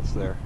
fence there.